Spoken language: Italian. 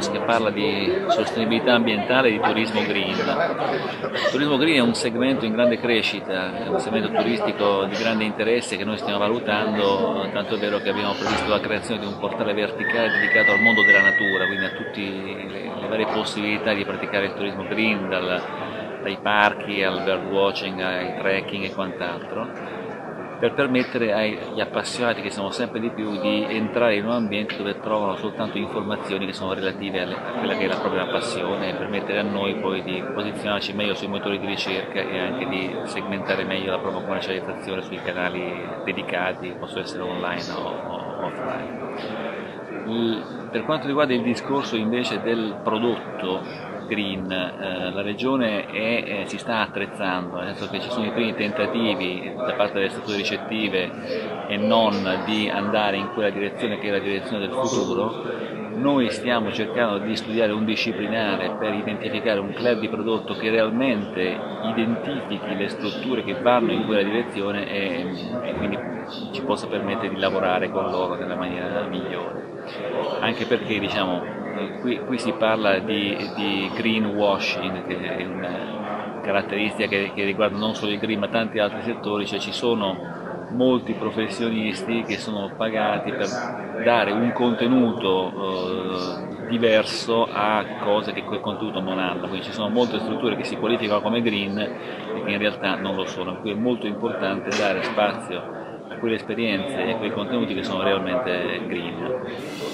Davos che parla di sostenibilità ambientale e di turismo green. Il turismo green è un segmento in grande crescita, è un segmento turistico di grande interesse che noi stiamo valutando, tanto è vero che abbiamo previsto la creazione di un portale verticale dedicato al mondo della natura, quindi a tutte le varie possibilità di praticare il turismo green, dai parchi al birdwatching, ai trekking e quant'altro, per permettere agli appassionati, che sono sempre di più, di entrare in un ambiente dove trovano soltanto informazioni che sono relative a quella che è la propria passione, e permettere a noi poi di posizionarci meglio sui motori di ricerca e anche di segmentare meglio la propria commercializzazione sui canali dedicati, che possono essere online o offline. Per quanto riguarda il discorso invece del prodotto green, la regione si sta attrezzando, nel senso che ci sono i primi tentativi da parte delle strutture ricettive e non di andare in quella direzione che è la direzione del futuro. Noi stiamo cercando di studiare un disciplinare per identificare un club di prodotto che realmente identifichi le strutture che vanno in quella direzione e quindi ci possa permettere di lavorare con loro nella maniera migliore, anche perché qui si parla di greenwashing, che è una caratteristica che riguarda non solo il green ma tanti altri settori, cioè ci sono molti professionisti che sono pagati per dare un contenuto diverso a cose che quel contenuto non hanno, quindi ci sono molte strutture che si qualificano come green e che in realtà non lo sono, quindi è molto importante dare spazio a quelle esperienze e a quei contenuti che sono realmente green.